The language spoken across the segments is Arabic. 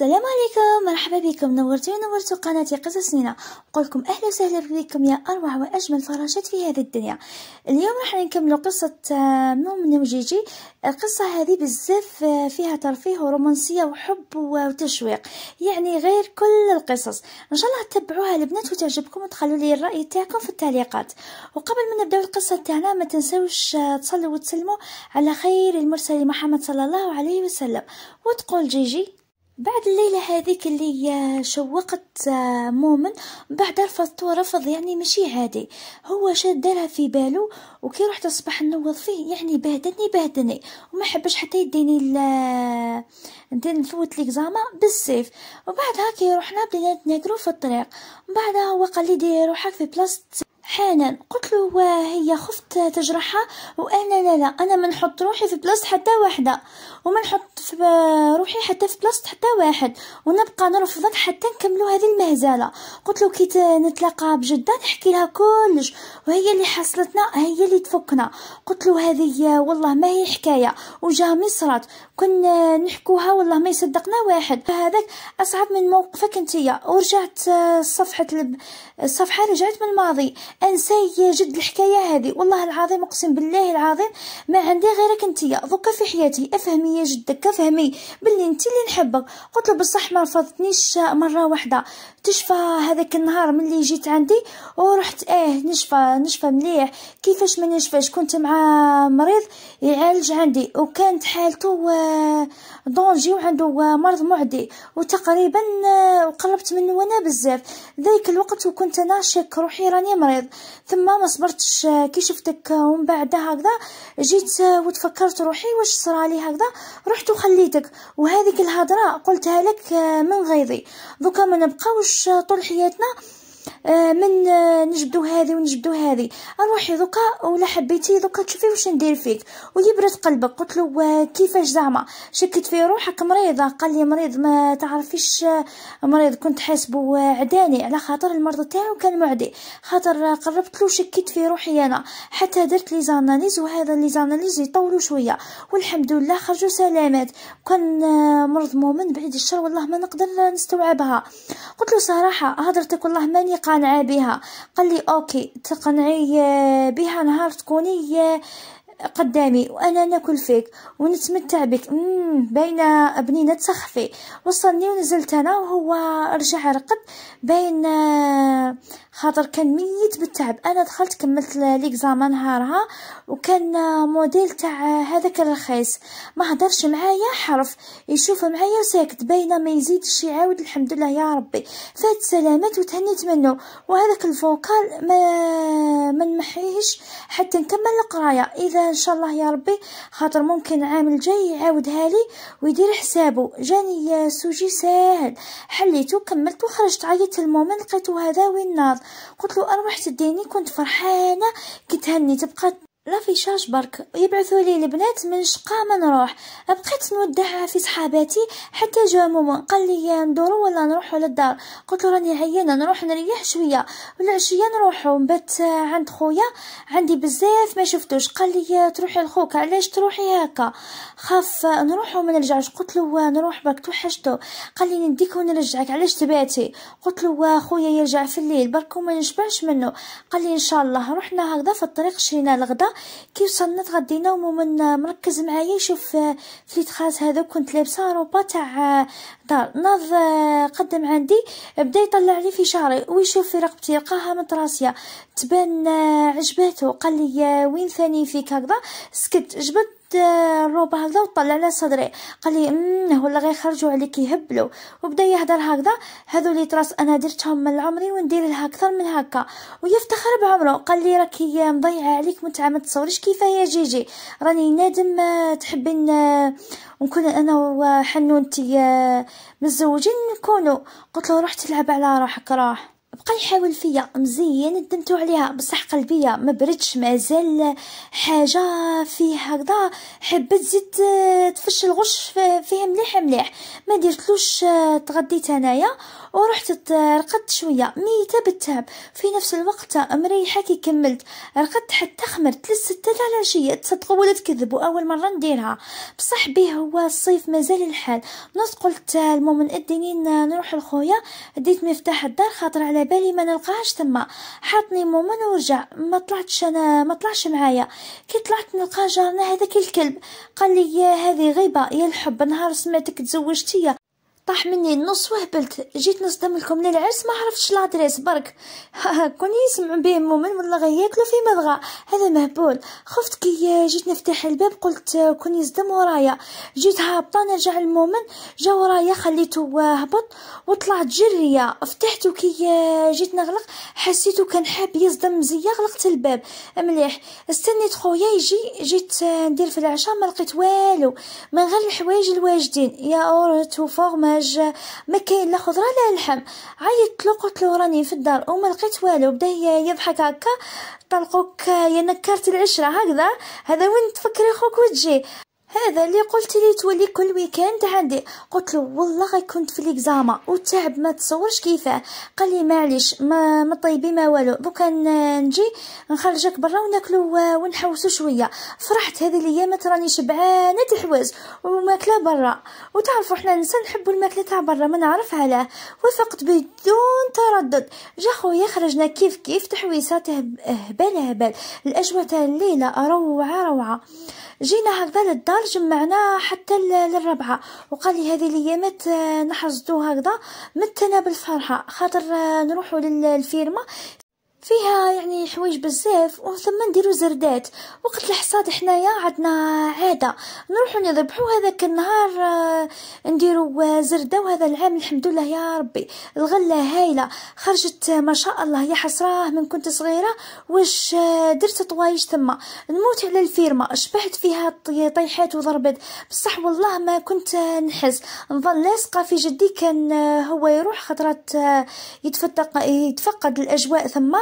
السلام عليكم، مرحبا بكم، نورتوا قناتي قصص نينا. نقولكم اهلا وسهلا بكم يا اروع واجمل فراشات في هذه الدنيا. اليوم راح نكملوا قصه مومن وجيجي. القصه هذه بزاف فيها ترفيه ورومانسيه وحب وتشويق، يعني غير كل القصص. ان شاء الله تتبعوها البنات وتعجبكم، وتخلوا لي الراي تاعكم في التعليقات. وقبل ما نبداو القصه تاعنا ما تنساوش تصلوا وتسلموا على خير المرسل محمد صلى الله عليه وسلم. وتقول جيجي بعد الليلة هذيك اللي شوقت مومن، بعد رفض يعني ماشي عادي، هو شاد دارها في باله. وكي رحت الصباح نوض فيه يعني بهدني وما حبش حتى يديني نفوت ليكزاما بالسيف. وبعدها كي رحنا بدينا نتناقرو في الطريق، بعدها هو قال لي ديري روحك في بلاصة حنان. قلت له هي خفت تجرحها، وانا لا انا ما نحط روحي في بلاصه حتى واحده، وما نحط في روحي حتى في بلاصه حتى واحد، ونبقى نرفض حتى نكملوا هذه المهزله. قلت له كي نتلاقى بجده نحكي لها كلش، وهي اللي حصلتنا هي اللي تفكنا. قلت له هذه والله ما هي حكايه وجامي صرات، كنا نحكوها والله ما يصدقنا واحد. هذاك اصعب من موقفك انتيا. ورجعت الصفحه رجعت من الماضي، انسي جد الحكايه هذه. والله العظيم اقسم بالله العظيم ما عندي غيرك انتيا دوكا في حياتي، افهمي يا جدك، افهمي باللي انتي اللي نحبك. قلت له بصح ما رفضتنيش مره واحده، تشفى هذاك النهار ملي جيت عندي ورحت نشفى مليح. كيفاش ما نشفاش، كنت مع مريض يعالج عندي وكانت حالته دونجي وعنده مرض معدي، وتقريبا وقربت منه وانا بزاف ذاك الوقت، وكنت انا شاك روحي راني مريض. ثم ما صبرتش كي شفتك، ومن بعد هكذا جيت وتفكرت روحي واش صرالي هكذا، رحت وخليتك. وهذيك الهضره قلتها لك من غيظي، دوكا ما نبقاوش طول حياتنا من نجبدو هذه ونجبدو هذه. روحي دوكا، ولا حبيتي دوكا تشوفي واش ندير فيك. ويبرد قلبك. قلت له كيفاش زعما شكيت في روحك مريضه؟ قال لي مريض ما تعرفيش مريض، كنت حاسبه عداني على خاطر المرض تاعو كان معدي، خاطر قربت له شكيت في روحي انا، حتى درت لي زاناليز، وهذا لي زاناليز يطولوا شويه والحمد لله خرجوا سلامات. وكان مرض مومن بعيد الشر، والله ما نقدر نستوعبها. قلت له صراحه هضرتك والله ماني قانعه بها. قال لي اوكي تقنعي بها نهار تكوني قدامي وانا ناكل فيك ونتمتع بك. باين ابني نتسخفي. وصلني ونزلت انا، وهو رجع رقد باين خاطر كان ميت بالتعب. انا دخلت كملت ليكزامان نهارها، وكان موديل تاع هذاك الرخيص ما هدرش معايا حرف، يشوف معايا ساكت باينه ما يزيدش يعاود. الحمد لله يا ربي فات سلامات وتهنيت منه. وهذاك الفوكال ما نمحيهش حتى نكمل القرايه، اذا ان شاء الله يا ربي خاطر ممكن العام الجاي يعاودها لي ويدير حسابه. جاني سوجي ساهل، حليته كملت وخرجت. عيطت للمومن لقيتو هذا وين ناض. قلت له أروح تديني، كنت فرحانه كي تهني تبقى لا في شاش برك. يبعثوا لي البنات من شقه ما نروح. بقيت نودع في صحاباتي حتى جا مومن قال لي ندورو ولا نروحو للدار. قلت له راني عيانه نروح نريح شويه، والعشيه نروحو نبات عند خويا عندي بزاف ما شفتوش. قال لي تروحي لخوك، علاش تروحي هكا خاف نروحو ما نرجعش. قلت له نروح برك توحشتو. قال لي نديك ونرجعك، علاش تباتي؟ قلت له خويا يرجع في الليل برك وما نشبعش منه. قال لي ان شاء الله. رحنا هكذا في الطريق شرينا الغدا، كي وصلنا تغدينا ومومن مركز معايا يشوف فليت خاص هذا، كنت لابسه روبا تاع دار. ناض قدم عندي بدا يطلع لي في شعري ويشوف في رقبتي، لقاها متراسيه تبان عجباته. قال لي وين ثاني فيك هكذا؟ سكت، جبت الروبه هكذا وطلع على صدري. قال لي ولا غير خرجوا عليك يهبلوا. وبدا يهدر هكذا، هذو لي تراس انا درتهم من عمري وندير لها اكثر من هكا، ويفتخر بعمره. قال لي راكي مضيعه عليك متعه ما تصوريش كيفاه يا جيجي، راني نادم تحبين ونكون انا وحنونتي متزوجين نكونوا. قلت له روح تلعب على روحك، راح بقى يحاول فيا، مزيان ندمتو عليها بصح قلبيه ما بردش، مازال حاجه فيه هكذا، حبت زيد تفش الغش فيه مليح مليح، ما درتلوش. تغديت انايا ورحت رقدت شويه ميته بالتعب، في نفس الوقت مريحه كي كملت رقدت حتى خمرت للسته تاع العشيه. تصدقوا ولا تكذبوا، اول مره نديرها بصح بيه هو الصيف مازال الحال. نص قلت المومن اديني نروح لخويا، ديت مفتاح الدار خاطر على بالي ما نلقاهاش تما، حاطني مومن ورجع ما طلعش معايا. كي طلعت نلقى جارنا هذاك الكلب، قال لي هذه غيبه يا الحب، نهار سمعتك تزوجتي طاح مني النص وهبلت، جيت نصدم لكم للعرس ما عرفتش لادريس برك. كون يسمع به مومن والله غياكلو في مضغه، هذا مهبول. خفت كي جيت نفتح الباب قلت كون يصدم ورايا، جيت هابطه نرجع للمومن جا ورايا، خليته هبط وطلعت جريه. فتحته كي جيت نغلق حسيته كان حاب يصدم مزيا، غلقت الباب مليح استنيت خويا يجي. جيت ندير في العشاء ما لقيت والو من غير الحوايج الواجدين، يا اورتو فورما ما كاين لا خضره لا لحم. عيطت له قلت له راني في الدار وما لقيت والو، بدا يضحك هكا طلقوك يا نكرت العشره هكذا، هذا وين تفكري خوك وتجي، هذا اللي قلت لي تولي كل ويكاند عندي. قلت له والله غير كنت في ليكزاما والتعب ما تصورش كيفاه. قال لي معليش ما طيبي ما والو، دوكا نجي نخرجك برا وناكلو ونحوسو شويه. فرحت هذه الايامات راني شبعانه الحواز وماكله برا، وتعرفوا حنا النساء نحبوا الماكله تاع برا ما نعرف علاه. وافقت بدون تردد، جا خويا خرجنا كيف كيف تحويسات هبال هبال. الاجواء تاع الليله روعه روعه. جينا هكذا للدار جمعنا حتى للربعه، وقال لي هذه الايامات نحصدو هكذا متنا بالفرحه خاطر نروحو للفيرما فيها يعني حوايج بزاف وثما نديرو زردات. وقت الحصاد حنايا عندنا عاده نروحو نذبحو هذاك النهار نديرو زرده، وهذا العام الحمد لله يا ربي الغله هايله خرجت ما شاء الله. يا حسراه من كنت صغيره واش درت طوايج تما، نموت على الفيرما شبعت فيها طيحات وضربت بصح والله ما كنت نحس، نظل لاصقه في جدي كان هو يروح خطرات يتفقد الاجواء ثم،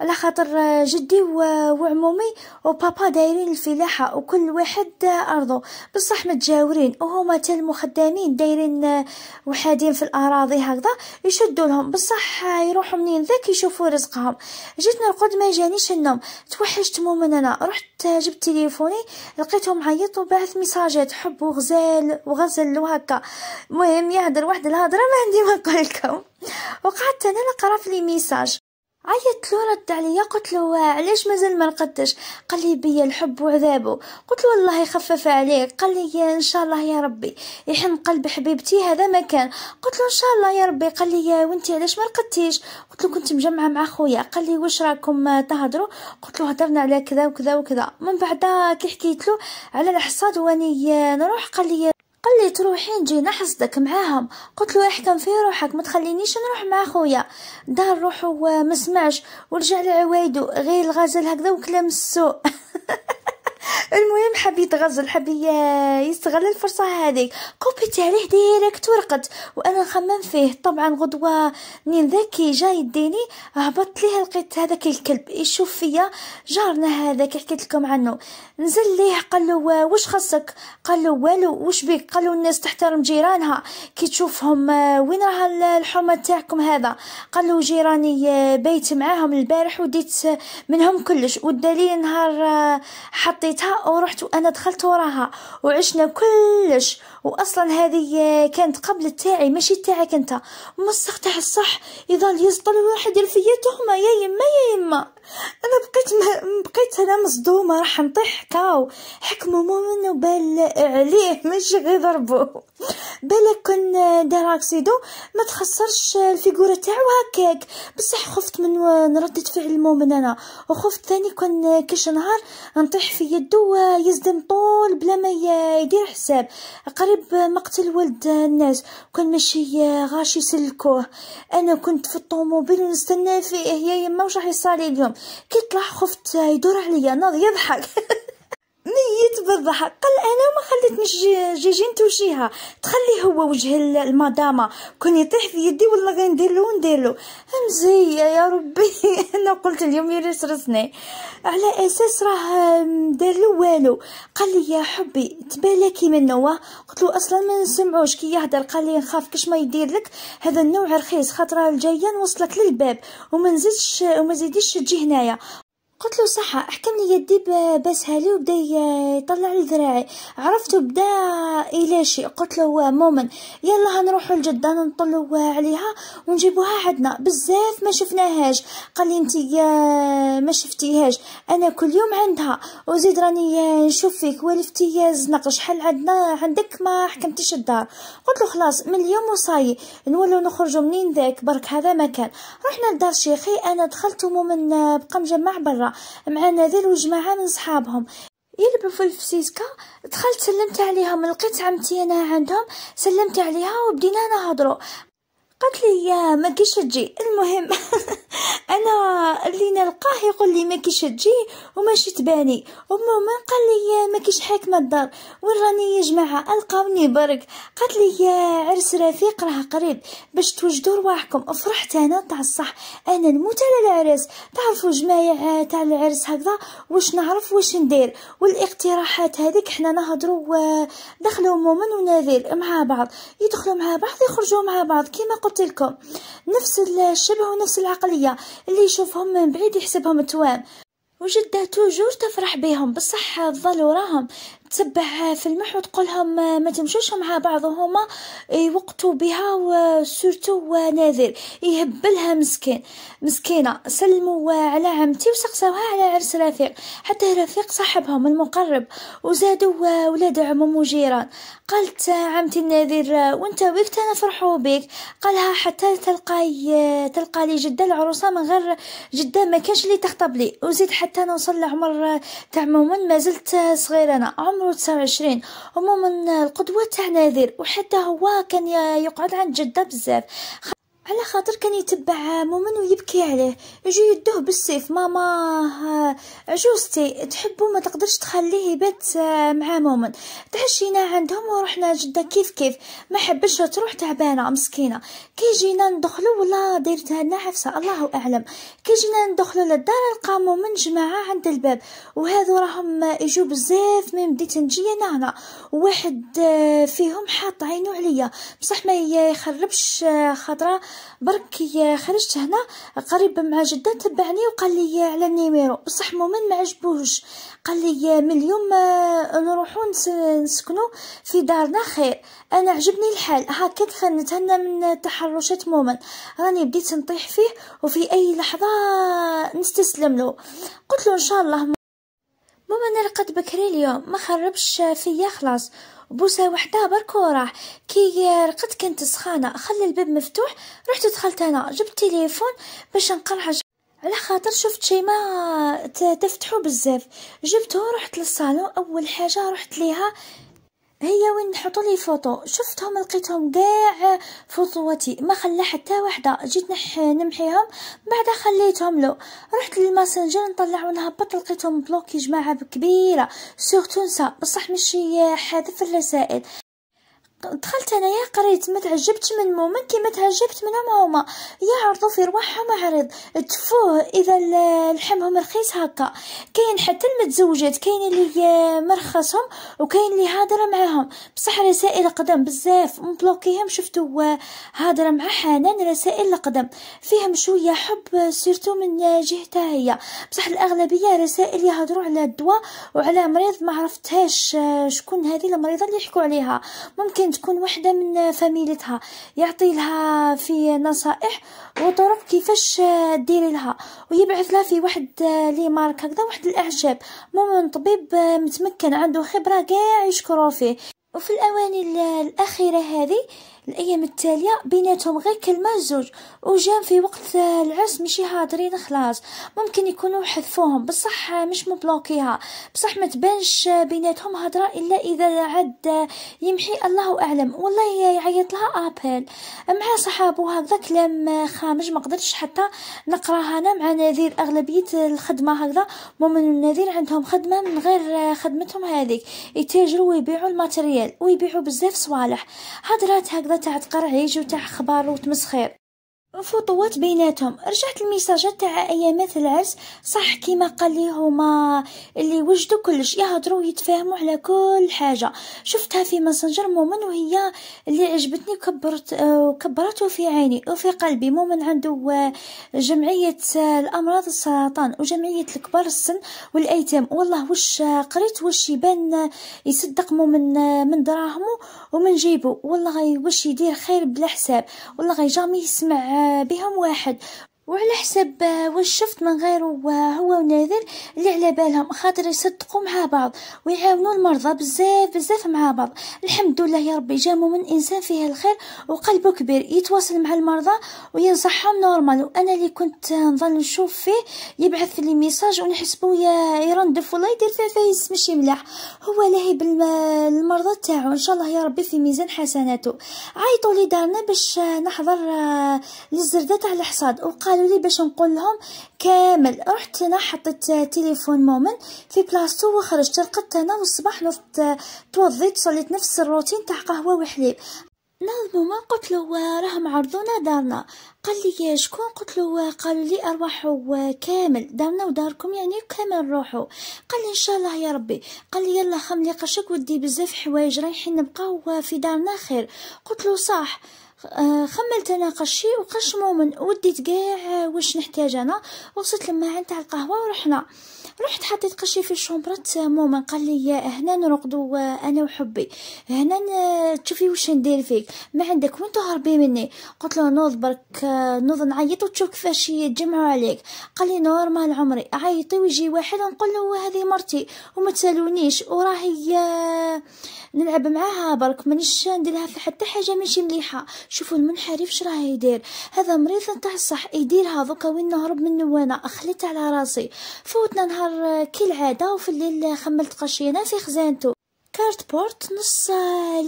على خاطر جدي وعمومي وبابا دايرين الفلاحه وكل واحد ارضه بصح متجاورين، وهما تاع المخدامين دايرين وحادين في الاراضي هكذا يشدوا لهم بصح يروحوا منين ذاك يشوفوا رزقهم. جيت نرقد ما جانيش النوم، توحشت مومن انا، رحت جبت تليفوني لقيتهم عيط وبعث ميساجات حب وغزل وهكا، المهم يهدر واحد الهضره ما عندي ما نقول لكم. وقعدت انا نقرا في لي ميساج، عيطت له رد عليا قلت له علاش مازال ما رقدتش، قال لي بيا الحب وعذابه. قلت له والله يخفف عليك، قال لي ان شاء الله يا ربي يحن قلب حبيبتي هذا ما كان. قلت له ان شاء الله يا ربي، قال لي وانت علاش ما رقدتيش، قلت له كنت مجمعه مع خويا، قال لي واش راكم تهضروا، قلت له هضرنا على كذا وكذا وكذا. من بعد كي حكيت له على الحصاد واني نروح قال لي تروحي نجي نحصدك معاهم، قلت له احكم في روحك ما تخلينيش نروح مع خويا. دار روحو ما سمعش ورجع لعوايدو غير الغزل هكذا وكلام السوء. المهم حبيت غزل حبي يستغل الفرصه هذيك، كوبيت عليه ديريكت ورقد وانا نخمم فيه. طبعا غدوه منين ذاكي جاي يديني هبطت ليه، لقيت هذاك الكلب يشوف فيا جارنا هذاك حكيت لكم عنه، نزل ليه قال له واش خصك، قال له والو واش بيك، قال له الناس تحترم جيرانها كي تشوفهم، وين راه الحرمه تاعكم هذا، قال له جيراني بيت معاهم البارح وديت منهم كلش، والدليل نهار حطيت ورحت وانا دخلت وراها وعشنا كلش، واصلا هذه كانت قبل تاعي ماشي تاعك انت، مسخ تاع الصح يظل يسطل واحد يدير فيا تهمه يا يما يا يما. انا بقيت انا مصدومه راح نطيح. كاو حكموا مومن وبال عليه ماشي غير ضربوه، بالك كون دار اكسيدو ما تخسرش الفيغوره تاعو هكاك، بصح خفت من ردة فعل مومن انا، وخفت ثاني كون كش نهار نطيح في يدو يصدم طول بلا ما يدير حساب، قريب مقتل ولد الناس وكان ماشي غاش يسلكوه. انا كنت في الطوموبيل ونستنى فيه يا يما واش راح يصالي اليوم، كي طلع خفت يدور عليا ناض يضحك. ميت بالضحك. قال انا ما خليتنيش جيجين توجيها تخلي هو وجه المدامه، كون يطيح في يدي والله غير نديرلو مزيه يا ربي. انا قلت اليوم يريس رسني على اساس راه دارلو والو. قال لي يا حبي تبالكي منه، قلت له اصلا ما نسمعوش كي يهضر. قال لي نخاف كاش ما يدير لك هذا النوع رخيص، خاطر الجايه نوصلك للباب وما زيديش تجي هنايا. قلت له صح، احكم لي يدي باسها لي وبدا يطلع لذراعي، عرفته بدا إلاشي. قلت له مومن يلا هنروحوا لجدة نطلوا عليها ونجيبوها عندنا، بزاف ما شفناهاش. قال لي انت ما شفتيهاش، انا كل يوم عندها، وزيد راني نشوف فيك والفتي زنق شحال عندك ما حكمتيش الدار. قلت له خلاص من اليوم وصاي نولوا نخرجوا منين ذاك برك هذا مكان. رحنا لدار شيخي، انا دخلت ومومن بقى مجمع برا مع نذير وجماعه من صحابهم يلبوا في الفسيسكه. دخلت سلمت عليهم، لقيت عمتي انا عندهم، سلمت عليها وبدينا نهضروا. قالت لي يا ما كيش تجي. المهم انا اللي نلقاه يقول لي ما كيش تجي وماشي تباني. المهم قال لي ما كيش حاكمه الدار، وين راني يا جماعه القاوني برك. قالت لي يا عرس رفيق راه قريب باش توجدوا رواحكم. فرحت انا تاع الصح، انا نموت على العرس. تعرفوا جماعه تاع العرس هكذا واش نعرف واش ندير والاقتراحات هذيك. حنا نهضروا دخلوا مومن ونذير مع بعض، يدخلوا مع بعض يخرجوا مع بعض كيما قلت لكم، نفس الشبه ونفس العقليه، اللي يشوفهم من بعيد يحسبهم توام. وجده توجور تفرح بهم، بصح ظلوا راهم تتبع في المح وتقولهم ما تمشوش مع بعض، وهما يوقتوا بها. وسورتو ناذر يهبلها مسكينه. سلموا على عمتي وسقسوها على عرس رفيق، حتى رفيق صاحبهم المقرب، وزادوا ولاد عموم وجيران. قالت عمتي الناذر وانت وقت انا فرحوا بك. قالها حتى تلقى لي جده العروسه، من غير جده ما كانش اللي تخطب لي، وزيد حتى نوصل لعمر تاع مومن ما زلت صغيره، انا عمره 29. مومن القدوه تاع ناذر، وحتى هو كان يقعد عند جده بزاف على خاطر كان يتبع مومن ويبكي عليه، يجي يدوه بالسيف. ماما عجوزتي تحبه ما تقدرش تخليه يبات مع مومن. تعشينا عندهم ورحنا جده كيف كيف، ما حبش تروح تعبانه مسكينه. كي جينا ندخلوا ولا ديرتها لنا عفسه الله اعلم، كي جينا ندخلوا للدار لقى مومن جماعه عند الباب، وهذو راهم يجوا بزاف من بديت نجي انا هنا. واحد فيهم حاط عينو عليا بصح ما يخربش خاطره، برك خرجت هنا قريب مع جده تبعني وقال لي على النيميرو، بصح مومن ما عجبوهش. قال لي من اليوم نروحو نسكنو في دارنا خير، انا عجبني الحال هكاك نتهنى من تحرشات مومن، راني بديت نطيح فيه وفي اي لحظه نستسلم له. قلت له ان شاء الله مومن لقد بكري اليوم ما خربش فيا خلاص، بوسه وحده برك وراح. كي رقدت كنت سخانه، خلى الباب مفتوح، رحت دخلت انا جبت تليفون باش نقرعج على خاطر شفت شي ما تفتحو بزاف. جبته رحت للصالون، اول حاجه رحت ليها هي وين نحطوا لي فوطو، شفتهم لقيتهم كاع فوطواتي ما خلى حتى وحده. جيت نمحيهم بعدا خليتهم له، رحت للماسنجر نطلع ونهبط لقيتهم بلوكي جماعه كبيره سور تونسا، بصح ماشي حادف الرسائل. دخلت انايا قريت ما تعجبتش من مومن كيما تعجبت منهم هما، يا عرضوا في رواحهم عرض تفوه اذا لحمهم رخيص هكا. كاين حتى المتزوجات، كاين اللي مرخصهم وكاين اللي هادره معاهم، بصح رسائل قدم بزاف مبلوكيهم. شفتوا هادره مع حنان رسائل قدم فيهم شويه حب سيرتو من جهتها هي، بصح الاغلبيه رسائل يهضروا على الدواء وعلى مريض ما عرفتهاش شكون هذه المريضه اللي يحكوا عليها، ممكن تكون واحدة من فاميلتها يعطي لها في نصائح وطرق كيفاش ديري لها، ويبعث لها في واحد لي مارك هكذا واحد الاعشاب. مومن طبيب متمكن عنده خبرة كاع يشكروا فيه. وفي الاواني الاخيرة هذه الايام التاليه بيناتهم غير كلمه زوج، وجام في وقت العرس ماشي حاضرين خلاص، ممكن يكونوا حذفوهم بصح مش مبلوكيها، بصح ما تبانش بيناتهم هضره الا اذا عاد يمحي الله اعلم، والله يعيط لها ابل مع صحابو. هكذا كلام خامج ما قدرتش حتى نقراها انا مع نذير. اغلبيه الخدمه هكذا مومن والنذير عندهم خدمه من غير خدمتهم هذيك، يتاجروا ويبيعوا الماتريال ويبيعوا بزاف صوالح، هضرات هكذا تاع تقرعيج وتاع اخبار وتمسخير وفطوات بيناتهم. رجعت الميساجات تاع ايامات العرس، صح كيما قال لي هما اللي وجدوا كلش، يهضروا ويتفاهموا على كل حاجه. شفتها في ماسنجر مومن وهي اللي عجبتني، كبرت في عيني وفي قلبي. مومن عنده جمعيه الامراض السرطان وجمعيه الكبار السن والايتام، والله واش قريت واش يبان يصدق مومن من دراهمو ومن جيبو، والله واش يدير خير بلا حساب، والله جامي يسمع بهم واحد. وعلى حسب واش شفت من غيره هو ونذير اللي على بالهم، خاطر يصدقوا مع بعض ويعاونوا المرضى بزاف بزاف مع بعض. الحمد لله يا ربي جامو من انسان فيه الخير وقلبه كبير، يتواصل مع المرضى وينصحهم نورمال. وانا اللي كنت نظل نشوف فيه يبعث لي ميساج ونحسبو يرندف، والله يدير فيه فايس ماشي ملاح، هو لاهي بالمرضى تاعو. ان شاء الله يا ربي في ميزان حسناته. عيطوا لي دارنا باش نحضر للزرده تاع الحصاد، قالوا لي باش نقول لهم كامل. رحت انا حطيت تليفون مومن في بلاصتو وخرجت، رقدت انا والصباح نفضت توضيت صليت نفس الروتين تاع قهوه وحليب. ناض مومن قلت له راهم عرضونا دارنا، قال لي شكون؟ قلت له قالوا لي ارواحوا كامل دارنا وداركم يعني كامل روحوا. قال لي ان شاء الله يا ربي، قال لي يلا خملي قشك ودي بزاف حوايج رايحين نبقاو في دارنا خير. قلت له صح. خملت انا قشي وقش مومن وديت كاع واش نحتاج انا، وصلت للماعن تاع القهوه ورحنا. رحت حطيت قشي في الشومبرات مومن، قال لي هنا نرقدوا انا وحبي، هنا تشوفي واش ندير فيك، ما عندك وين تهربي مني. قلت له نوض برك نوض نعيط وتشوف كيفاش يتجمعوا عليك. قال لي نورمال عمري، عيطي ويجي واحد نقول له هذه مرتي وما تسالونيش، وراهي نلعب معاها برك مانيش نديرها في حتى حاجه ماشي مليحه. شوفوا المنحرف ش راه يدير، هذا مريض نتاع الصح يديرها، دوكا وين نهرب منه وانا اخليت على راسي. فوتنا نهار كالعاده، وفي الليل خملت قشينا في خزانته كارت بورت نص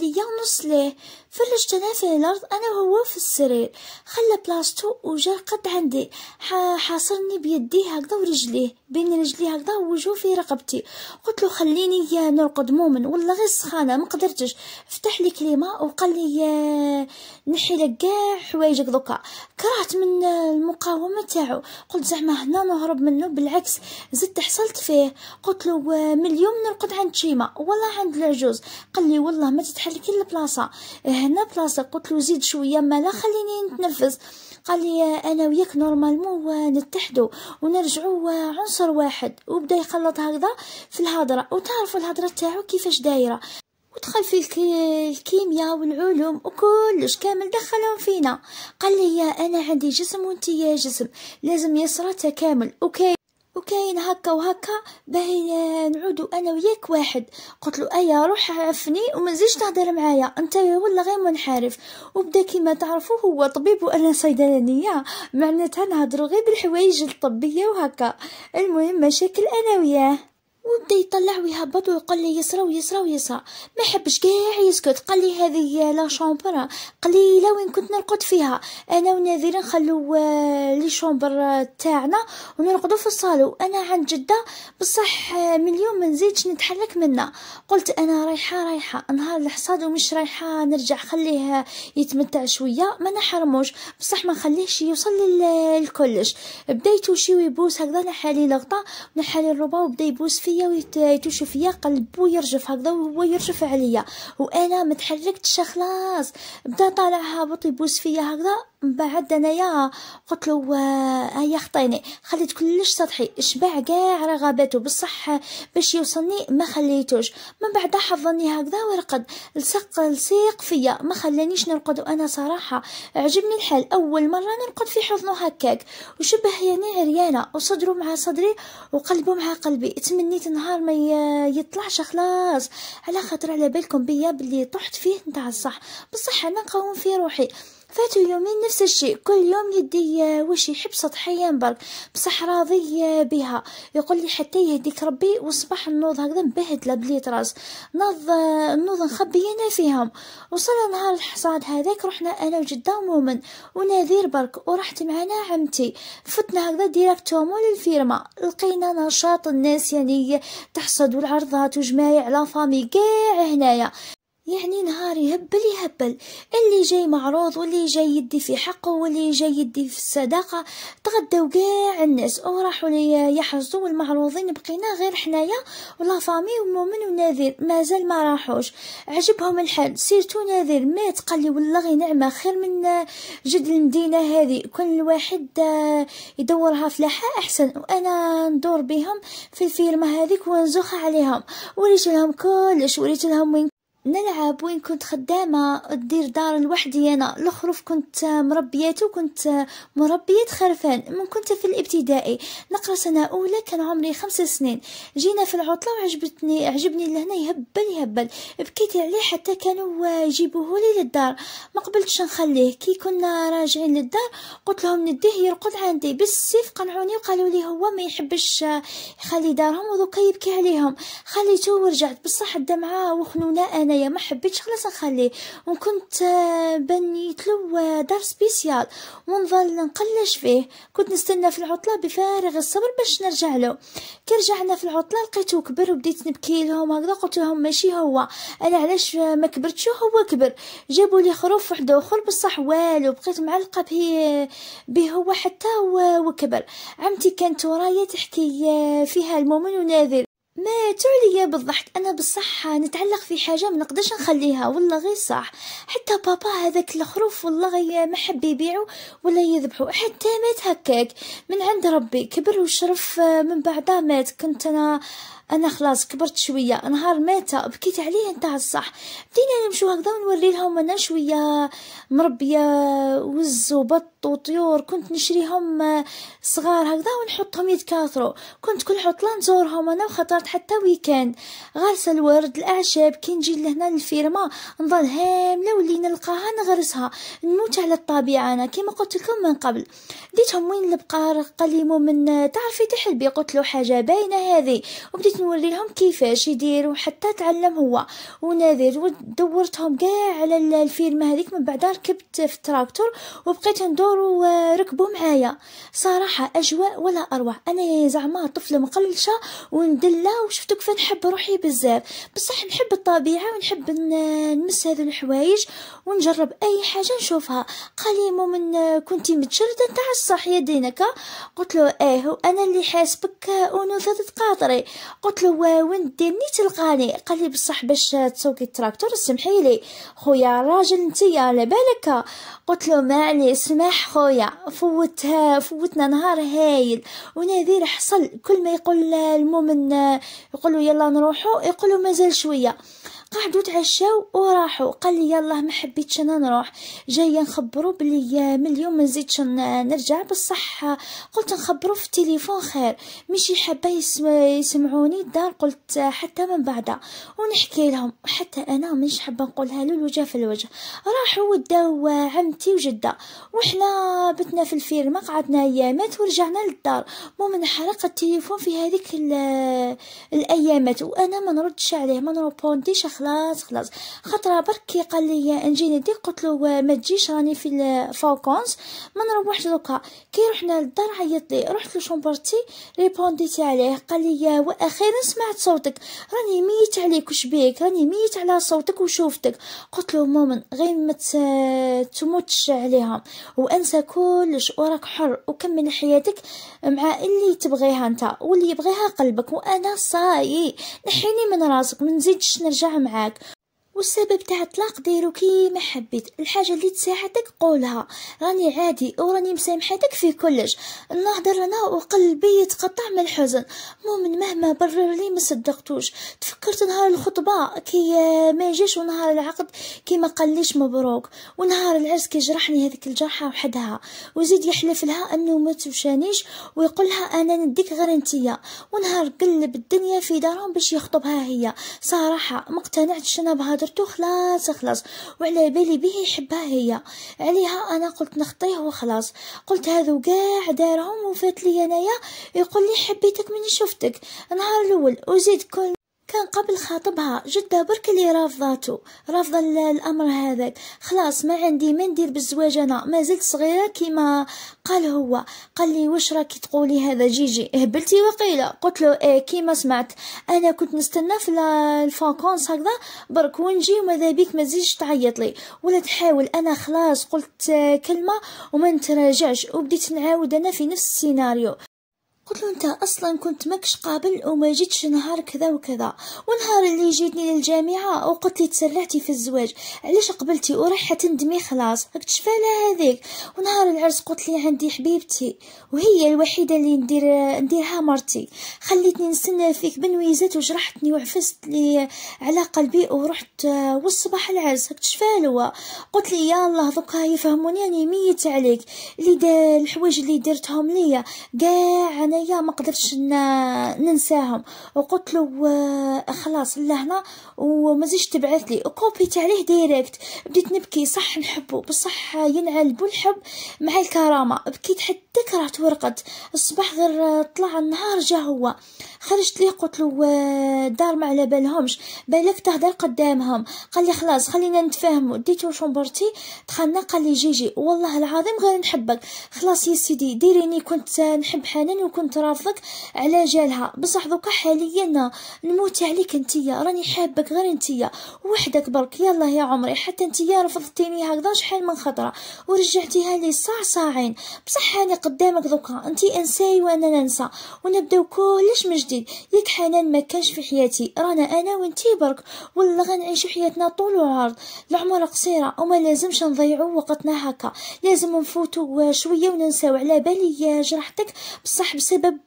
ليا ونص ليه، فلشت انا في الارض انا وهو في السرير، خلى بلاصتو وجا قد عندي حاصرني بيديه هكذا ورجليه بين رجليه هكذا ووجهو في رقبتي. قلت له خليني يا نرقد مومن والله غير السخانه ما قدرتش، فتح لي كلمه وقال لي نحي لك كاع حوايجك دوكا. كرهت من المقاومه تاعو، قلت زعما هنا نهرب منه، بالعكس زدت حصلت فيه. قلت له من اليوم نرقد عند شيما والله عند العجوز. قال لي والله ما تتحركي البلاصه هنا بلاصه. قلت له زيد شويه مالا خليني نتنفس. قال لي انا وياك نورمالمون نتحدوا ونرجعوا عنصر واحد، وبدا يخلط هكذا في الهضره وتعرفوا الهضره تاعو كيفاش دايره، ودخل في الكيمياء والعلوم وكلش كامل دخلهم فينا. قال لي انا عندي جسم وانت يا جسم، لازم يصرى تكامل وكاين هكا وهكا باهي نعودو انا وياك واحد. قلت له ايا روح عفني ومنزيدش تهضر معايا انت ولا غير منحرف. وبدا كيما تعرفوا هو طبيب وانا صيدلانيه، معناتها نهضروا غير بالحوايج الطبيه وهكا. المهم مشاكل انا وياه، وبدا يطلع ويهبط ويقول لي يسرى ويسرى ويسرى، ما حبش كاع يسكت. قال لي هذه لا شومبر قليله وين كنت نرقد فيها، انا ونذير نخلو لي شومبر تاعنا ونرقدو في الصالون، انا عند جده بصح من اليوم ما نزيدش نتحرك منها. قلت انا رايحه نهار الحصاد ومش رايحه نرجع، خليه يتمتع شويه ما نحرموش بصح ما نخليهش يوصل للكلش. بدا يتوشي ويبوس هكذا نحالي لغطه ونحالي الربا، وبدا يبوس في ويتوش فيا قلبو يرجف هكذا وهو يرجف عليا وانا ما تحركتش خلاص. بدا طالع هابط يبوس فيا هكذا، من بعد انايا قلت له هيا خطيني، خليت كلش سطحي شبع كاع رغباته بصح باش يوصلني ما خليتوش. من بعد حضني هكذا ورقد لصق فيا ما خلانيش نرقد، وانا صراحه عجبني الحال اول مره نرقد في حضنه هكاك، وشبه يعني عريانه وصدره مع صدري وقلبه مع قلبي. تمنيت نهار ما يطلعش خلاص، على خاطر على بالكم بيا بلي طحت فيه نتاع الصح، بصح انا نقاوم في روحي. فاتوا يومين نفس الشيء، كل يوم يدي واش يحب سطحيا برك، بصح راضي بها. يقول لي حتى يهديك ربي، وصباح نوض هكذا مبهدله بليت راس، نوض نخبي انا فيهم. وصل نهار الحصاد هذاك، رحنا انا وجده ومومن ونذير برك، ورحت معنا عمتي. فتنا هكذا ديراكتومو للفيرما، لقينا نشاط الناس يعني تحصد والعرضات وجمايع على فامي كاع هنايا. يعني نهار يهبل يهبل، اللي جاي معروض واللي جاي يدي في حقه واللي جاي يدي في الصداقه. تغداو كاع الناس وراحوا لي يحرزوا، والمعروضين بقينا غير حنايا ولا فامي ومومن ونذير مازال ما راحوش. عجبهم الحال، سيرتو نذير ما تقلي والله نعمه خير من جد المدينه هذه، كل واحد يدورها فلاحه احسن، وانا ندور بهم في الفيرما هذيك ونزوخ عليهم. وريت لهم كلش، وريت لهم وين نلعب، وين كنت خدامه دير دار لوحدي انا، الخروف كنت مربياته، وكنت مربيه خرفان من كنت في الابتدائي نقرا سنه اولى، كان عمري 5 سنين. جينا في العطله وعجبني لهنا يهبل يهبل، بكيت عليه حتى كانوا يجيبوه لي للدار، ما قبلتش نخليه. كي كنا راجعين للدار قلت لهم نديه يرقد عندي، بالسيف قنعوني وقالوا لي هو ما يحبش يخلي دارهم ودوكا يبكي عليهم. خليته ورجعت، بصح الدمعه وخنونه انا يا ما حبيتش خلاص نخليه، وكنت بنيت له دار سبيسيال ونظل نقلش فيه. كنت نستنى في العطله بفارغ الصبر باش نرجع له. كي رجعنا في العطله لقيته كبر، وبديت نبكي لهم هكذا، قلت لهم ماشي هو انا، علاش ما كبرتش هو كبر. جابوا لي خروف واحد اخر، بصح والو بقيت معلقه به هو حتى وكبر. عمتي كانت ورايا تحكي فيها المومن وناذر، ماتوا عليا بالضحك. انا بصح نتعلق في حاجه ما نقدرش نخليها والله غير صح. حتى بابا هذاك الخروف والله ما حب يبيعو ولا يذبحو، حتى مات هكاك من عند ربي، كبر وشرف من بعدها مات. كنت انا خلاص كبرت شويه، نهار مات بكيت عليه نتاع الصح. بدينا نمشيو هكذا ونوري لهم انا شويه مربيه وز وبط وطيور، كنت نشريهم صغار هكذا ونحطهم يتكاثروا. كنت كل عطله نزورهم انا، وخطرت حتى ويكاند غارسه الورد الاعشاب. كي نجي لهنا للفيرما نظل هامله، واللي نلقاها نغرسها، نموت على الطبيعه انا كيما قلت لكم من قبل. ديتهم وين البقار، قال لي مومن تعرفي تحلبي، قلت له حاجه باينه هذه، وبديت نوري لهم كيفاش يديروا حتى تعلم هو وناذر. ودورتهم كاع على الفيرما هذيك، من بعد ركبت في التراكتور وبقيت ندور وركبوا معايا. صراحه اجواء ولا اروع. انا زعما طفله مقلشه وندله، وشفتو كيف نحب روحي بزاف، بصح نحب الطبيعه ونحب نمس هذو الحوايج ونجرب اي حاجه نشوفها. قال لي مومن كنتي متشرده نتاع الصح يا دينك، قلت له ايه وانا اللي حاسبك انوثه تقاطري. قلت له وين ديرني تلقاني، قال لي بصح باش تسوقي التراكتور سمحي لي. خويا راجل انتيا على بالك، قلت له معلي سمح خويا. فوتنا نهار هايل. ونذير حصل كل ما يقول المومن يقول له يلا نروحو، يقول له مازال شويه. قعدوا تعشاو وراحوا. قال لي يلاه ما حبيتش انا نروح، جايه نخبرو بلي من اليوم ما نزيدش نرجع، بصح قلت نخبرو في التليفون خير، ماشي حابه يسمعوني الدار، قلت حتى من بعدها ونحكي لهم. حتى انا مانيش حابه نقولها له الوجه في الوجه. راحوا وداو عمتي وجده، وحنا بتنا في الفيرما قعدنا ايامات ورجعنا للدار. مومن حرق التليفون في هذيك الايامات، وانا ما نردش عليه ما نروبونديش خلاص. خطره برك قال لي نجي نديك، قلت له ما تجيش راني في الفاكونس ما نروحش دوكا. كي رحنا للدار عيط لي، رحت لشومبرتي ريبونديت عليه، قال لي واخيرا سمعت صوتك، راني ميت عليك وش بيك، راني ميت على صوتك وشوفتك. قلت له مومن غير ما تموتش عليهم وانسى كلش، وراك حر وكمل حياتك مع اللي تبغيها انت واللي يبغيها قلبك، وانا صاي نحيني من راسك ما نزيدش نرجع معاك. والسبب تاع الطلاق ديرو كيما حبيت، الحاجه اللي تساعدك قولها، راني عادي وراني مسامحتك في كلش. نهضر انا وقلبي يتقطع من الحزن. مومن مهما برر لي ما صدقتوش. تفكرت نهار الخطبه كي ما جاش، ونهار العقد كي ما قاليش مبروك، ونهار العرس كي جرحني هذيك الجرحه وحدها، وزيد يحلف لها انه ما توشانيش ويقول لها انا نديك غير انتيا، ونهار قلب الدنيا في دارهم باش يخطبها هي. صراحه ما اقتنعتش انا بهذا، خلاص وعلى بالي به يحبها هي، عليها انا قلت نخطيه وخلاص. قلت هذو كاع دارهم وفات لي انايا، يقول لي حبيتك من شفتك نهار الاول، وزيد كان قبل خاطبها جده برك اللي رافضه الامر هذاك. خلاص ما عندي ما ندير بالزواج، انا ما زلت صغيره كيما قال هو. قال لي واش راكي تقولي هذا جيجي، هبلتي وقيله؟ قلت له ايه كيما سمعت، انا كنت نستنى في الفاكونس هكذا برك ونجي، وماذا بيك ما تزيدش تعيط لي ولا تحاول. انا خلاص قلت كلمه وما نتراجعش، وبديت نعاود انا في نفس السيناريو. قلت له انت اصلا كنت ماكش قابل وما جيتش نهار كذا وكذا، ونهار اللي جيتني للجامعه وقلت لي تسلعتي في الزواج، علاش قبلتي ورايحه تندمي خلاص راك تشفالها هذيك. ونهار العرس قلت لي عندي حبيبتي وهي الوحيده اللي نديرها مرتي، خليتني نستنى فيك بنويزات وجرحتني وعفست لي على قلبي، ورحت والصباح العرس راك تشفالوا. قلت لي يا الله دوكا يفهموني راني ميت عليك، اللي الحوايج اللي درتهم ليا كاع يا ما قدرتش ننساهم. وقلت له خلاص لهنا وما زيدش تبعث لي، وكوبيت عليه دايركت. بديت نبكي، صح نحبه بصح ينعلبوا الحب مع الكرامه، بكيت حتى كرهت ورقت. الصباح غير طلع النهار جا هو، خرجت ليه قلت له دار ما على بالهمش، بالك تهضر قدامهم. قال لي خلاص خلينا نتفاهموا. ديتو شومبرتي دخلنا، قال لي جيجي والله العظيم غير نحبك. خلاص يا سيدي ديريني كنت نحب حنان وكنت ترافضك على جالها، بصح دوكا حاليا نموت عليك انتيا، راني حابك غير انتيا وحدك برك. يلا يا عمري حتى انتيا رفضتيني هكذا شحال من خطره ورجعتيها لي ساع ساعين، بصح هاني قدامك دوكا، انتي انساي وانا ننسى ونبداو كلش من جديد. ياك حنان ما كانش في حياتي، رانا انا وانتي برك، والله غنعيشو حياتنا طول وعرض، العمر قصيره وما لازمش نضيعو وقتنا هكا، لازم نفوتو شويه وننساو. على بالي جرحتك بصح بسبب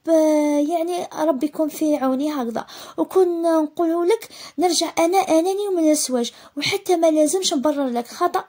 يعني ربي يكون في عوني هكذا، وكون نقوله لك نرجع انا اناني ومن الزواج، وحتى ما لازمش نبرر لك خطا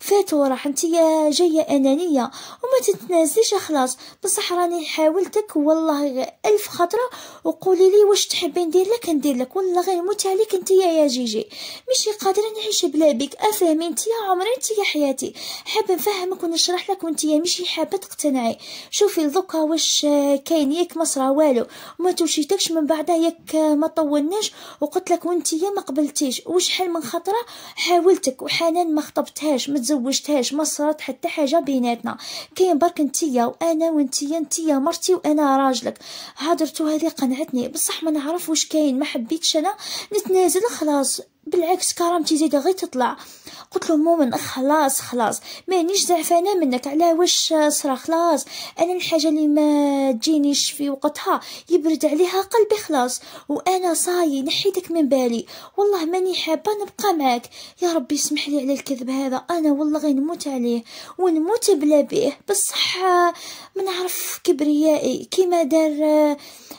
فات وراح، انت جايه انانيه وما تتنازليش خلاص. بصح راني حاولتك والله الف خطره، وقولي لي واش تحبي ندير لك ندير لك، والله غير نموت عليك انت يا جيجي، ماشي قادره نعيش بلا بك. افهمي انت يا عمري، انت يا حياتي، حاب نفهمك ونشرح لك وانت ماشي حابه تقتنعي. شوفي دوكا واش كاين، ياك ما صرا والو وما توشيتكش من بعدها، ياك ما طولناش وقلت لك وانتيا ما قبلتيش، وشحال من خطره حاولتك وحنان ما خطبتهاش ما تزوجتهاش ما صارت حتى حاجه بيناتنا. كاين برك انتيا وانا وانتيا، انتيا مرتي وانا راجلك. هضرتو هذه قنعتني، بصح ما نعرف واش كاين، ما حبيتش انا نتنازل خلاص، بالعكس كرامتي زايده غير تطلع. قلت له مومن خلاص مانيش زعفانه منك على واش صرا، خلاص انا الحاجه اللي ما تجينيش في وقتها يبرد عليها قلبي خلاص، وانا صاي نحيتك من بالي، والله ماني حابه نبقى معاك. يا ربي اسمح لي على الكذب هذا، انا والله غير نموت عليه ونموت بلا بيه، بصح ما نعرف كبريائي كيما دار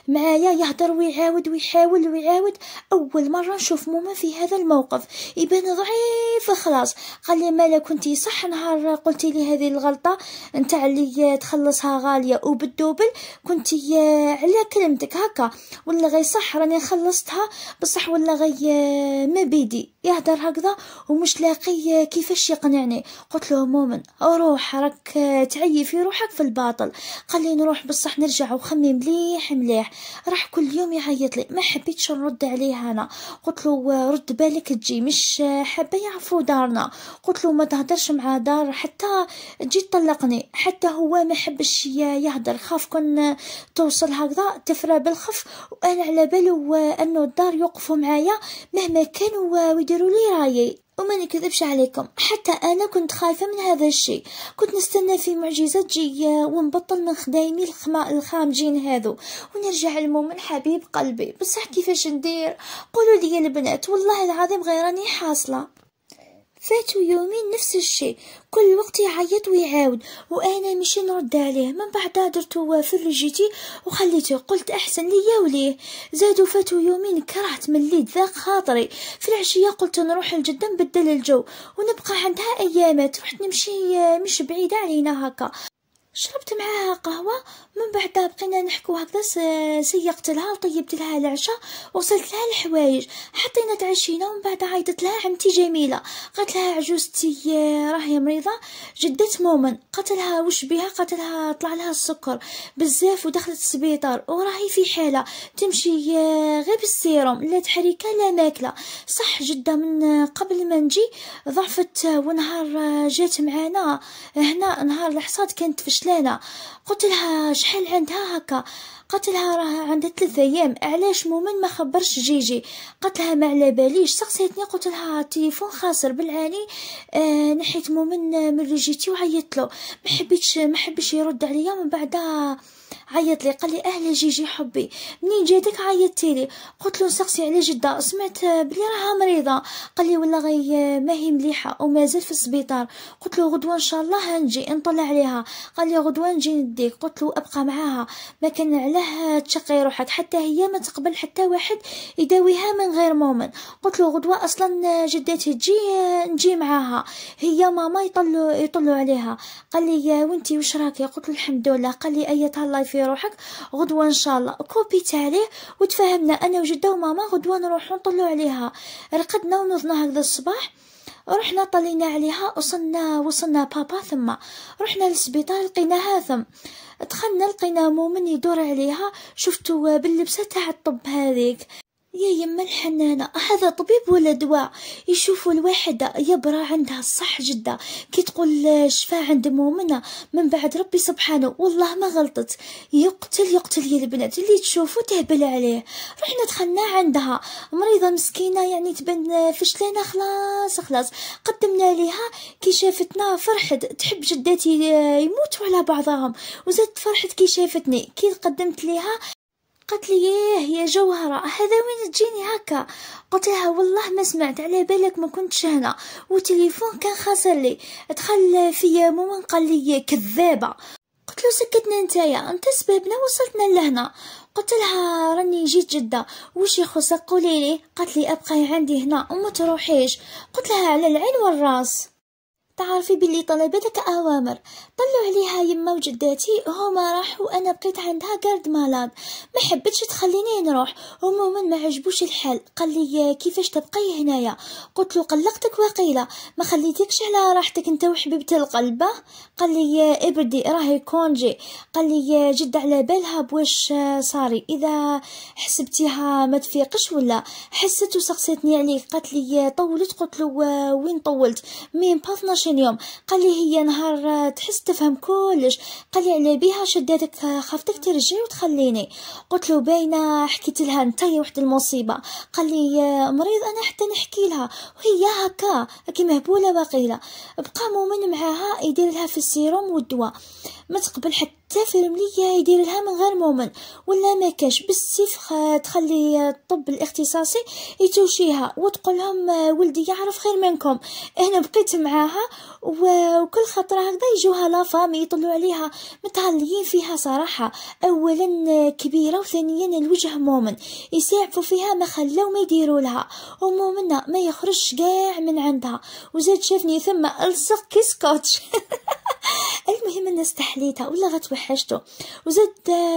معايا، يهضر ويعاود ويحاول ويعاود. اول مره نشوف مومن في هذا الموقف، يبان ضعيف خلاص. قال لي مالا كنتي صح نهار قلتي لي هذه الغلطه نتاع اللي تخلصها غاليه وبالدوبل، كنتي على كلمتك هكا، ولا غير صح راني خلصتها بصح ولا غير ما بيدي. يهضر هكذا ومش لاقي كيفاش يقنعني. قلت له مومن روح راك تعيي في روحك في الباطل. قال لي نروح بصح نرجع وخمي مليح، راح كل يوم يعيط لي، ما حبيتش نرد عليه انا. قلت له رد بالك تجي، مش حابه يعرفوا دارنا. قلت له ما تهدرش مع دار حتى تجي تطلقني، حتى هو ما حبش يهدر، خاف كون توصل هكذا تفرى بالخف، وانا على بالو انه الدار يوقفوا معايا مهما كانوا ويديروا لي رايي. وما نكذبش عليكم، حتى انا كنت خايفه من هذا الشيء، كنت نستنى في معجزه تجي ونبطل من خدايني الخامجين هذو ونرجع لمومن حبيب قلبي. بصح كيفاش ندير؟ قولوا لي البنات، والله العظيم غيراني حاصله. فاتوا يومين نفس الشيء، كل وقت يعيط ويعاود وانا ماشي نرد عليه. من بعدها درتو في رجيتي وخليته، قلت احسن ليا وليه. زادوا فاتوا يومين، كرهت مليت ذاق خاطري. في العشيه قلت نروح لجده نبدل الجو ونبقى عندها ايامات. رحت نمشي مش بعيده علينا هكا، شربت معاها قهوه. من بعدها بقينا نحكوا هكذا، سيقت لها وطيبت لها العشاء ووصلت لها الحوايج، حطينا تعشينا. ومن بعدها عيطت لها عمتي جميله، قالت لها عجوزتي راهي مريضه جده مومن. قالت لها وش بها؟ قالت لها طلع لها السكر بزاف ودخلت السبيطار وراهي في حاله، تمشي غير بالسيروم، لا تحريكه لا ماكله. صح جده من قبل ما نجي ضعفت، ونهار جات معانا هنا نهار الحصاد كانت فشل. قلت لها شحال عندها هكا؟ قالت لها راه عندها 3 ايام. علاش مومن ما خبرش جيجي؟ قالت لها ما على باليش. سقسيتني قلت لها التليفون خاسر بالعاني، نحيت مومن من رجيتي وعيطت له، ما حبيتش يرد عليا. من بعدها عيط لي قال لي اهلا جيجي حبي، منين جاتك عيطتي لي؟ قلت له نسقسي على جده، سمعت بلي راها مريضه. قال لي والله غي ماهي مليحه ومازال في السبيطار. قلت له غدوه ان شاء الله هنجي نطلع عليها. قال لي غدوه نجي نديك. قلت له ابقى معاها، ما كان علاه تشقي روحك، حتى هي ما تقبل حتى واحد يداويها من غير مومن. قلت له غدوه اصلا جدتي تجي نجي معاها، هي ماما يطلوا عليها. قال لي وانتي وش راكي؟ قلت له الحمد لله. قال لي ايتها الله في روحك، غدوه ان شاء الله. كوبيت عليه وتفاهمنا انا وجده وماما غدوه نروحو نطلعوا عليها. رقدنا ونوضنا هكذا الصباح، رحنا طلينا عليها. وصلنا بابا، ثم رحنا للسبيطار لقيناها. ثم دخلنا لقينا مومن يدور عليها، شفتو باللبسه تاع الطب هذيك. يا يما الحنانه، هذا طبيب ولا دواء؟ يشوفوا الواحده يبرى عندها الصح جده، كي تقول شفا عند مومن من بعد ربي سبحانه، والله ما غلطت. يقتل يا البنات اللي تشوفوا تهبل عليه. رحنا دخلنا عندها، مريضه مسكينه يعني تبان فشلانه خلاص. قدمنا ليها، كي شافتنا فرحت، تحب جداتي يموتوا على بعضهم، وزادت فرحت كي شافتني. كي قدمت ليها قالت لي ياه يا جوهره، هذا وين تجيني هكا؟ قلت لها والله ما سمعت، على بالك ما كنتش هنا، والتليفون كان خاسر لي. دخل فيا مومن قال لي كذابه. قلت له سكتنا نتايا، انت سببنا وصلتنا لهنا. قلت لها راني جيت جده، وش يخصك قولي لي؟ قالت لي ابقي عندي هنا وما تروحيش. قلت لها على العين والراس، تعرفي باللي طلبتك اوامر. طلعوا عليها يما وجداتي، هما راحوا انا بقيت عندها قرد مالاد، ما حبتش تخليني نروح. ومومن ما عجبوش الحال، قال لي كيفاش تبقي هنايا؟ قلت له قلقتك وقيله، ما خليتكش على راحتك انت وحبيبه القلب. قال لي ابردي راهي كونجي. قال لي جد على بالها بواش صاري، اذا حسبتيها ما تفيقش ولا حست. وسقسيتني عليه، قالت لي طولت. قلت له وين طولت؟ مين بافنا اليوم. قال لي هي نهار تحس تفهم كلش. قال لي على بيها شداتك، خافتك ترجعي وتخليني. قلت له باينه حكيت لها نتايا وحده المصيبه. قال لي مريض انا حتى نحكي لها، وهي هكا كي مهبوله وقيله. بقى مومن معاها يدير لها في السيروم والدواء، ما تقبل حتى فرمليه يدير لها من غير مومن، ولا ما كاش بالسيف تخلي الطب الاختصاصي يتوشيها وتقول لهم ولدي يعرف خير منكم. انا بقيت معاها، وكل خطره هكذا يجوها لافام يطلوا عليها، متهليين فيها صراحه. اولا كبيره، وثانيا الوجه مومن يساعفوا فيها، ما خلاو ما يديروا لها. ومومن ما يخرجش كاع من عندها، وزاد شافني ثم الصق كي سكوتش. المهم انا استحليتها ولا غتوحشتو، وزاد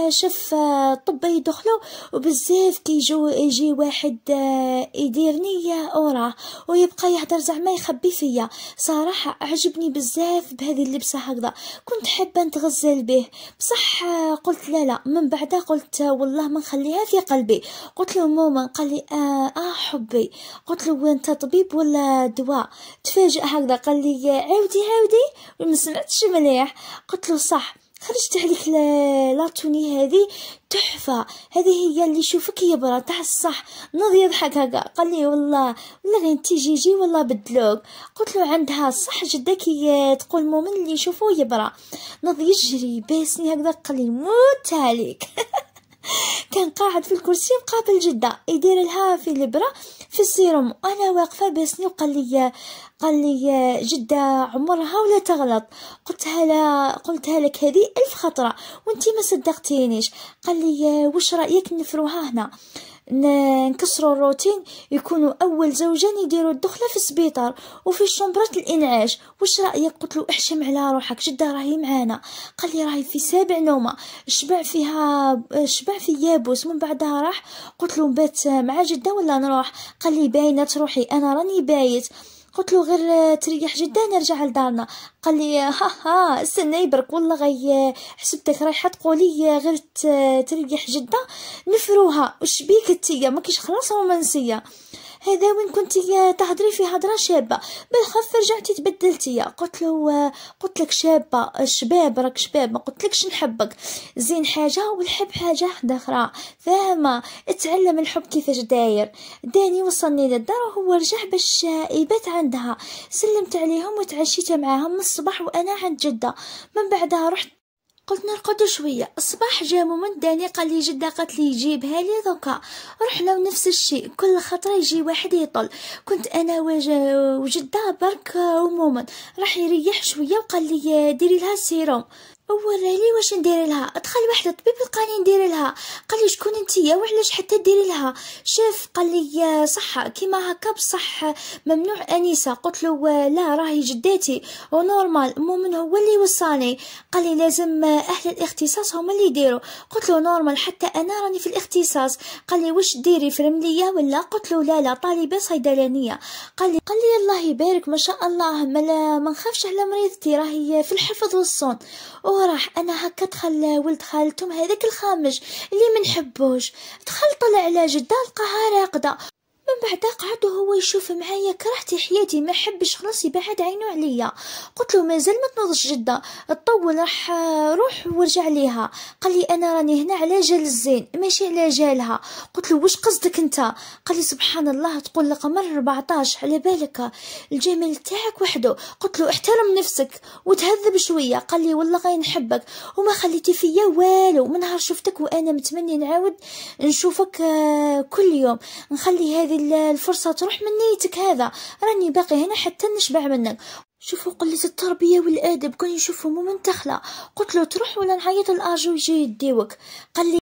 شاف الطب يدخلو وبزاف كيجو. يجي واحد يديرني اوراه ويبقى يهدر زعما يخبي فيا. صراحه عجبني بزاف بهذه اللبسه هكذا، كنت حابه نتغزل به. بصح قلت لا. من بعدها قلت والله ما نخليها في قلبي. قلت له مومن؟ قال لي حبي. قلت له انت طبيب ولا دواء؟ تفاجئ هكذا، قال لي عاودي ما سمعتش مليح. قلت له صح. خرجت هذيك لاطوني هذه تحفه، هذه هي اللي شوفك هي برا تاع الصح. نوض يضحك هكا قال لي والله غير انت جيجي والله بدلوك. قلت له عندها صح جدك هي تقول مومن اللي نشوفو هي برا. نوض يجري باسني هكذا قال لي نموت عليك. كان قاعد في الكرسي مقابل جده يدير لها في الابره في السيروم، وانا واقفه باسني، وقال لي جده عمرها ولا تغلط. قلتها لك هذه 1000 خطره وانتي ما صدقتينيش. قال لي واش رايك نفروها هنا نكسروا الروتين، يكونوا اول زوجين يديروا الدخله في السبيطار وفي شمبرة الانعاش، واش رايك؟ قلت له احشم على روحك جده راهي معانا. قال لي راهي في 7 نومه، شبع في يابوس. من بعدها راح. قلت له بات مع جده ولا نروح؟ قال لي باينه روحي انا راني بايت. قلت له غير تريح جدا نرجع لدارنا. قال لي ها ها استنى برك والله غي حسبتك رايحه تقولي غير تريح جدا نفروها. واش بيك انتيا ما كاينش خلاص رومانسيه هذا وين كنتي تهضري في هضره شابه بالخف رجعتي تبدلتي. قلت له قلت لك شابه الشباب راك شباب، ما قلت لكش نحبك. زين حاجه والحب حاجه وحده اخرى، فاهمه؟ اتعلم الحب كيفاش داير. داني وصلني للدار وهو رجع باش يبات عندها. سلمت عليهم وتعشيت معاهم من الصباح وانا عند جده. من بعدها رحت قلت نرقدوا شويه. الصباح جا مومن داني قال لي جده قالت لي جيبها لي دوكا. رحنا ونفس الشيء كل خطره يجي واحد يطل. كنت انا وجده برك ومومن. راح يريح شويه وقال لي ديري لها السيروم. اول لي واش ندير لها؟ دخل واحد الطبيب لقاني ندير لها. قال لي شكون انتيا وعلاش حتى ديري لها؟ شاف قال لي صح كيما هكا بصح ممنوع انسه. قلت له لا راهي جداتي ونورمال، مومن هو اللي وصاني. قال لي لازم اهل الاختصاص هما اللي يديروا. قلت له نورمال حتى انا راني في الاختصاص. قال لي واش ديري فرمليه ولا؟ قلت له لا طالبه صيدلانيه. قال لي الله يبارك ما شاء الله ما نخافش على مريضتي راهي في الحفظ والصون. وراح انا هكا دخل ولد خالتهم هذاك الخامج اللي ما نحبوش، دخل طلع على جده لقاها راقده. من بعدها قعد وهو يشوف معايا كرهتي حياتي ما حبش خلاص يبعد عينو عليا. قلت له مازال ما تنوضش جده طول راح روح ورجع ليها. قال لي انا راني هنا على جال الزين ماشي على جالها. قلت له واش قصدك انت؟ قال لي سبحان الله تقول القمر 14 على بالك الجمال تاعك وحده. قلت له احترم نفسك وتهذب شويه. قال لي والله غير نحبك وما خليتي فيا والو من نهار شفتك وانا متمني نعاود نشوفك كل يوم. نخلي هذه الفرصة تروح من نيتك، هذا راني باقي هنا حتى نشبع منك. شوفوا قلة التربية والآدب كون يشوفوا مومن تخلى. قلت له تروح ولا نعيط الأرجو يجي يديوك؟ قال لي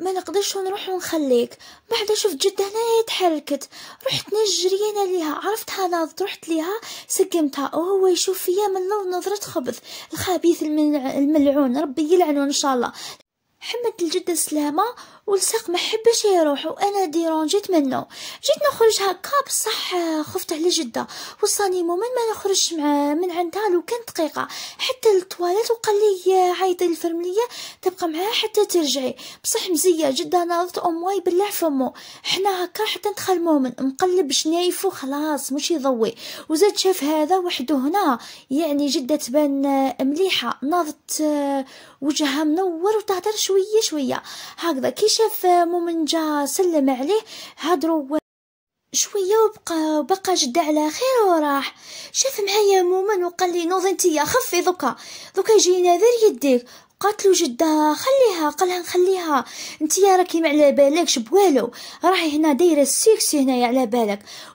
ما نقدرش نروح ونخليك. بعدا شفت جده هنايا تحركت، رحت نجري انا ليها، عرفتها ناضت رحت ليها سكمتها وهو يشوف فيا من نظرة خبث. الخبيث الملعون ربي يلعنه ان شاء الله. حمد الجده السلامه والساق ما حبش يروح وانا ديرونجيت منه. جيت نخرج هكا بصح خفت على جده وصاني مومن ما نخرجش من عندها لو كان دقيقه حتى للطواليت. وقال لي عيطي للفرمليه تبقى معاها حتى ترجعي. بصح مزيه جده ناضت امواي بالله فمو. حنا هكا حتى دخل مومن مقلب شنايفو خلاص مش يضوي، وزاد شاف هذا وحده هنا. يعني جده تبان مليحه ناضت وجهها منور وتهدر شويه هكذا. كي شاف مومن جا سلم عليه هضروا شويه وبقى جده على خير وراح. شاف معايا مومن وقال لي نوض انتيا خفي دوكا يجي ناذر يديك. قالت له جده خليها. قالها نخليها انتيا راكي ما على بالكش بوالو راهي هنا دايره السيكسي هنايا على بالك.